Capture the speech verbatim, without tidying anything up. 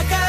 Acá.